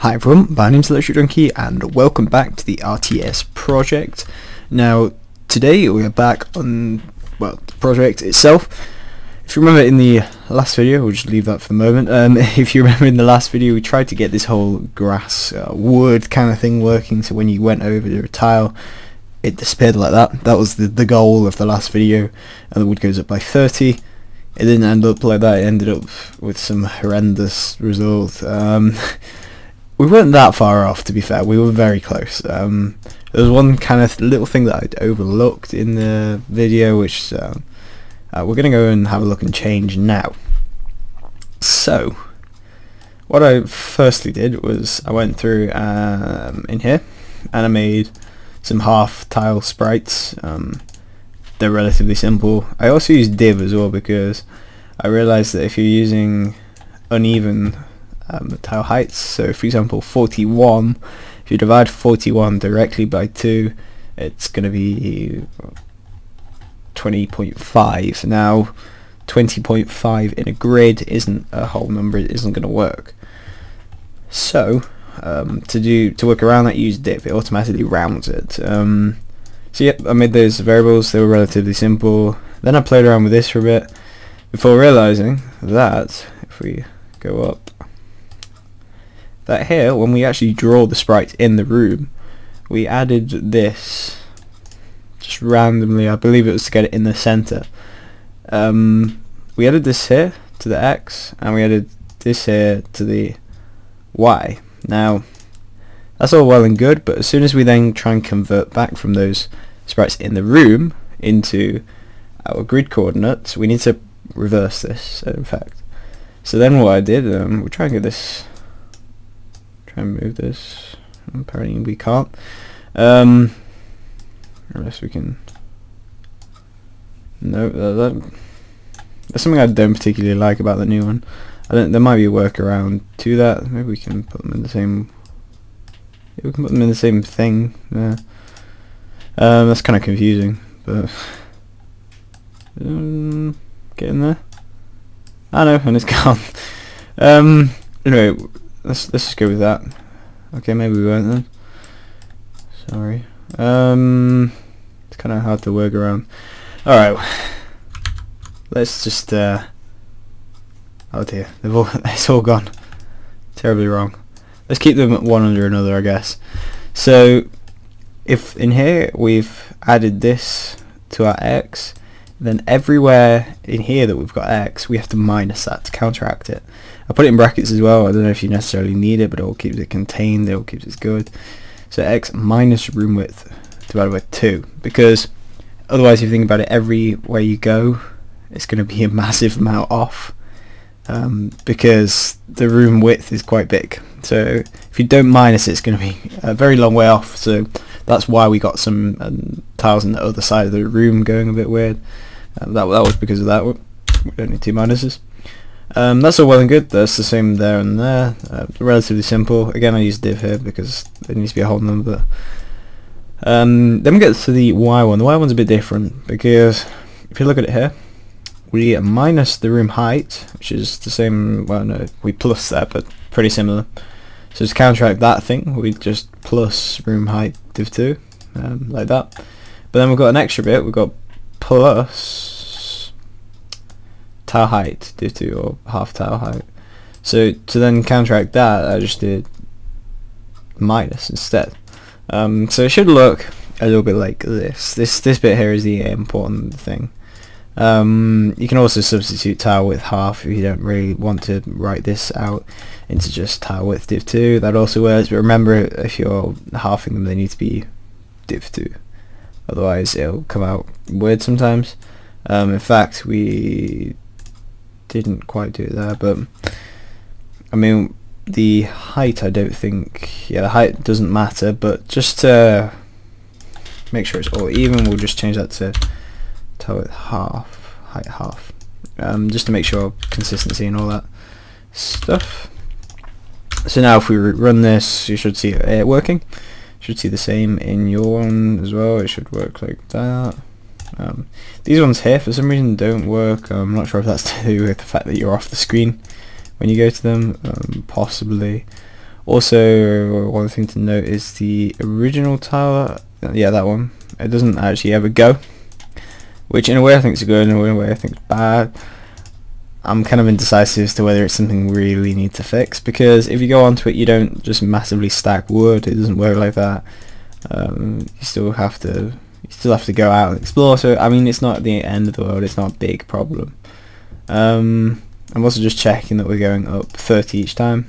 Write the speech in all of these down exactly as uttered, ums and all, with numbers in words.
Hi everyone, my name's Electric Donkey and welcome back to the R T S project. Now today we are back on, well, the project itself. If you remember in the last video, we'll just leave that for the moment, um, if you remember in the last video we tried to get this whole grass, uh, wood kind of thing working, so when you went over to a tile it disappeared like that. That was the, the goal of the last video, and the wood goes up by thirty. It didn't end up like that, it ended up with some horrendous result. Um, We weren't that far off, to be fair. We were very close. Um, there was one kind of little thing that I'd overlooked in the video, which uh, uh, we're going to go and have a look and change now. So, what I firstly did was I went through um, in here and I made some half tile sprites. Um, they're relatively simple. I also used div as well because I realised that if you're using uneven Um, tile heights, so for example forty-one, if you divide forty-one directly by two, it's going to be twenty point five. Now twenty point five in a grid isn't a whole number, it isn't going to work. So um, to do to work around that, use div, it automatically rounds it. Um, so yep, I made those variables, they were relatively simple. Then I played around with this for a bit before realising that if we go up, that here, when we actually draw the sprites in the room, we added this just randomly, I believe it was to get it in the center. Um, we added this here to the X, and we added this here to the Y. Now that's all well and good, but as soon as we then try and convert back from those sprites in the room into our grid coordinates, we need to reverse this, in fact. So then what I did, um, we'll try and get this, try and move this, apparently we can't, um, unless we can, no, that, that, that's something I don't particularly like about the new one. I don't, there might be a workaround to that, maybe we can put them in the same, yeah, we can put them in the same thing, yeah. Um, that's kind of confusing, but, um, get in there, I know, and it's gone. um, anyway, Let's, let's just go with that. Okay, maybe we weren't then. Sorry. Um, it's kind of hard to work around. Alright. Let's just... Uh, oh dear. They've all, it's all gone. Terribly wrong. Let's keep them one under another, I guess. So, if in here we've added this to our X, then everywhere in here that we've got X, we have to minus that to counteract it. I put it in brackets as well, I don't know if you necessarily need it, but it all keeps it contained, it all keeps it good. So X minus room width divided by two, because otherwise if you think about it, everywhere you go it's going to be a massive amount off, um, because the room width is quite big. So if you don't minus it, it's going to be a very long way off, so that's why we got some um, tiles on the other side of the room going a bit weird. Um, that, that was because of that. We don't need two minuses. Um, that's all well and good, that's the same there and there. Uh, relatively simple. Again, I use div here because there needs to be a whole number. Um, then we get to the Y one. The Y one's a bit different because if you look at it here, we minus the room height, which is the same, well no, we plus that, but pretty similar. So to counteract that thing, we just plus room height div two, um, like that. But then we've got an extra bit, we've got plus tile height div two, or half tile height. So to then counteract that, I just did minus instead. Um, so it should look a little bit like this. This this bit here is the important thing. Um, you can also substitute tile width half if you don't really want to write this out into just tile width div two. That also works, but remember if you're halving them, they need to be div two. Otherwise it'll come out weird sometimes. Um, in fact, we didn't quite do it there, but I mean the height, I don't think, yeah, the height doesn't matter, but just to make sure it's all even, we'll just change that to tile width half, height half, um, just to make sure consistency and all that stuff. So now if we run this, you should see it working. Should see the same in your one as well, it should work like that. Um, these ones here for some reason don't work. I'm not sure if that's to do with the fact that you're off the screen when you go to them, um, possibly, Also, one thing to note is the original tower, yeah, that one, it doesn't actually ever go, which in a way I think is good and in a way I think is bad. I'm kind of indecisive as to whether it's something we really need to fix, because if you go onto it you don't just massively stack wood, it doesn't work like that. Um, you still have to you still have to go out and explore, so I mean it's not the end of the world, it's not a big problem. Um, I'm also just checking that we're going up thirty each time.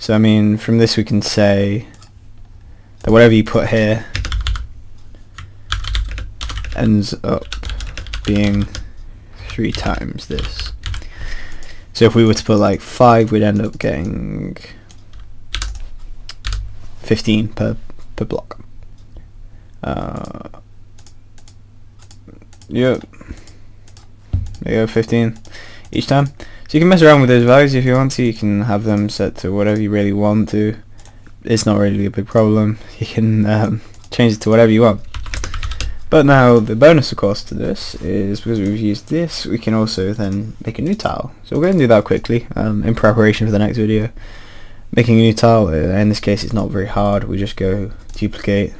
So I mean from this we can say that whatever you put here ends up being three times this. So if we were to put like five, we'd end up getting fifteen per per block. Uh, yep, there you go, fifteen each time. So you can mess around with those values if you want to. You can have them set to whatever you really want to. It's not really a big problem. You can um, change it to whatever you want. But now the bonus of course to this is, because we've used this, we can also then make a new tile. So we're going to do that quickly um, in preparation for the next video. Making a new tile, in this case it's not very hard, we just go duplicate,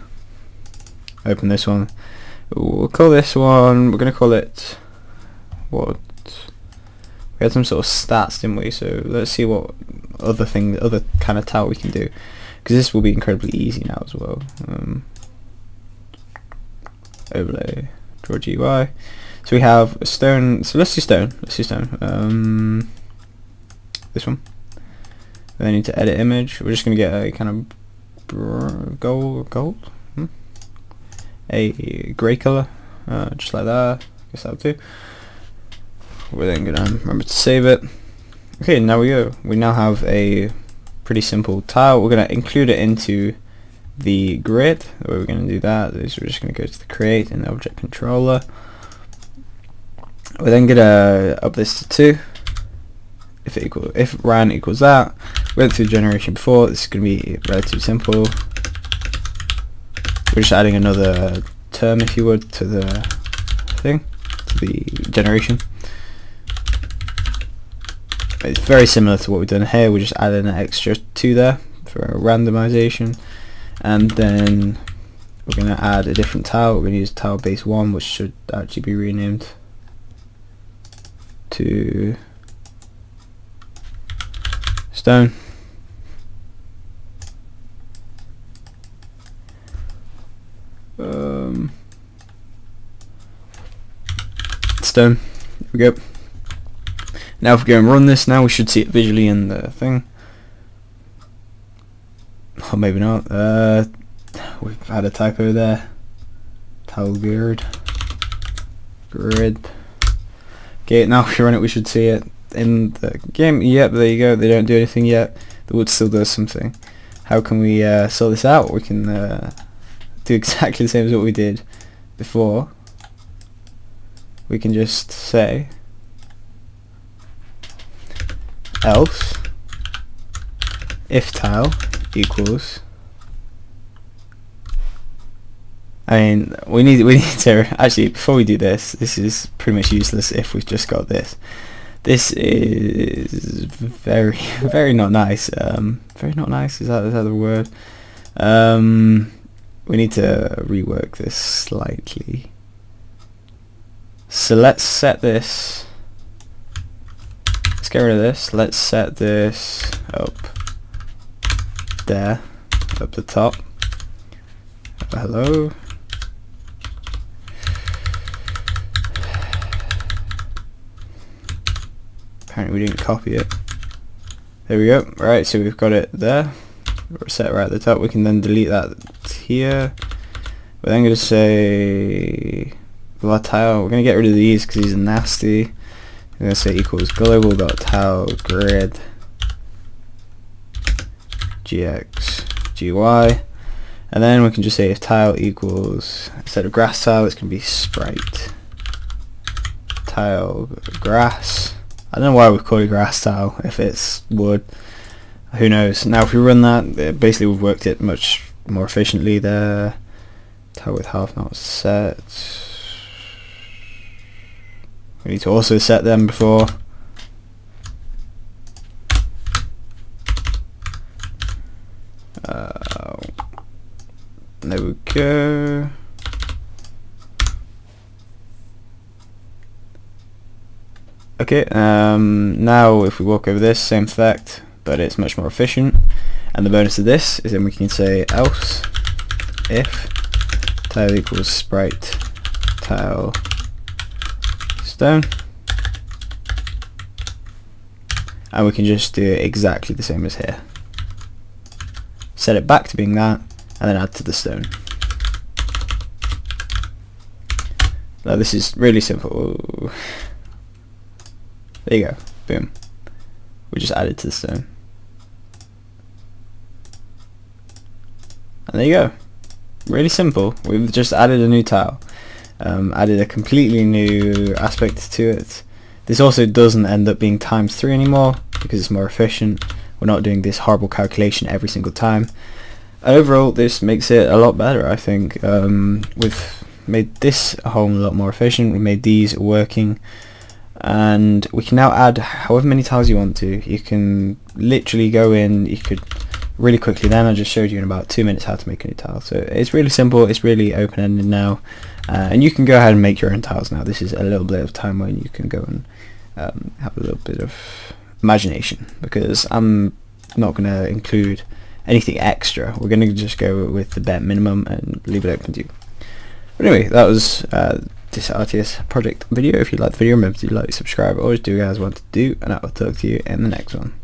open this one, we'll call this one, we're going to call it, what, we had some sort of stats didn't we, so let's see what other thing, other kind of tile we can do, because this will be incredibly easy now as well. Um, overlay, draw G U I, so we have a stone, so let's do stone, let's do stone, um, this one, then I need to edit image, we're just going to get a kind of gold, gold, hmm? a grey colour, uh, just like that, I guess that'll do, we're then going to remember to save it. Okay, now we go, we now have a pretty simple tile, we're going to include it into the grid. The way we're going to do that is we're just going to go to the create and the object controller. We're then going to up this to two. If it equal, if ran equals that, we went through generation before. This is going to be relatively simple. We're just adding another term, if you would, to the thing, to the generation. It's very similar to what we've done here. We're just adding an extra two there for randomization. And then we're going to add a different tile. We're going to use tile base one, which should actually be renamed to stone. Um, stone. There we go. Now, if we go and run this, now we should see it visually in the thing. Or maybe not. Uh, we've had a typo there. Tile grid. Grid. Okay, now if we run it, we should see it in the game. Yep, there you go. They don't do anything yet. The wood still does something. How can we uh, sort this out? We can uh, do exactly the same as what we did before. We can just say else if tile equals. I mean, we need we need to actually, before we do this, this is pretty much useless if we've just got this. This is very very not nice. Um, very not nice. Is that is that the word? Um, we need to rework this slightly. So let's set this. Let's get rid of this. Let's set this up. There, up the top. Hello. Apparently we didn't copy it. There we go. Right, so we've got it there. We're set right at the top. We can then delete that here. We're then going to say tile. We're going to get rid of these because these are nasty. We're going to say equals global.tile grid. G X, G Y, and then we can just say if tile equals, instead of grass tile it's going to be sprite tile grass. I don't know why we call it grass tile if it's wood, who knows. Now if we run that, basically we've worked it much more efficiently there. Tile with half not set, we need to also set them before. Uh, there we go. Okay, um, now if we walk over this, same effect, but it's much more efficient. And the bonus of this is then we can say else if tile equals sprite tile stone, and we can just do exactly the same as here. Set it back to being that, and then add to the stone. Now this is really simple. There you go. Boom. We just added to the stone. And there you go. Really simple. We've just added a new tile. Um, added a completely new aspect to it. This also doesn't end up being times three anymore because it's more efficient. We're not doing this horrible calculation every single time. And overall, this makes it a lot better, I think. Um, we've made this a whole lot more efficient. We made these working. And we can now add however many tiles you want to. You can literally go in, you could really quickly, then I just showed you in about two minutes how to make a new tile. So it's really simple, it's really open-ended now. Uh, and you can go ahead and make your own tiles now. This is a little bit of time when you can go and um, have a little bit of imagination, because I'm not going to include anything extra. We're going to just go with the bare minimum and leave it open to you. But anyway, that was uh, this R T S project video. If you liked the video, remember to like, subscribe, always do what you guys want to do, and I will talk to you in the next one.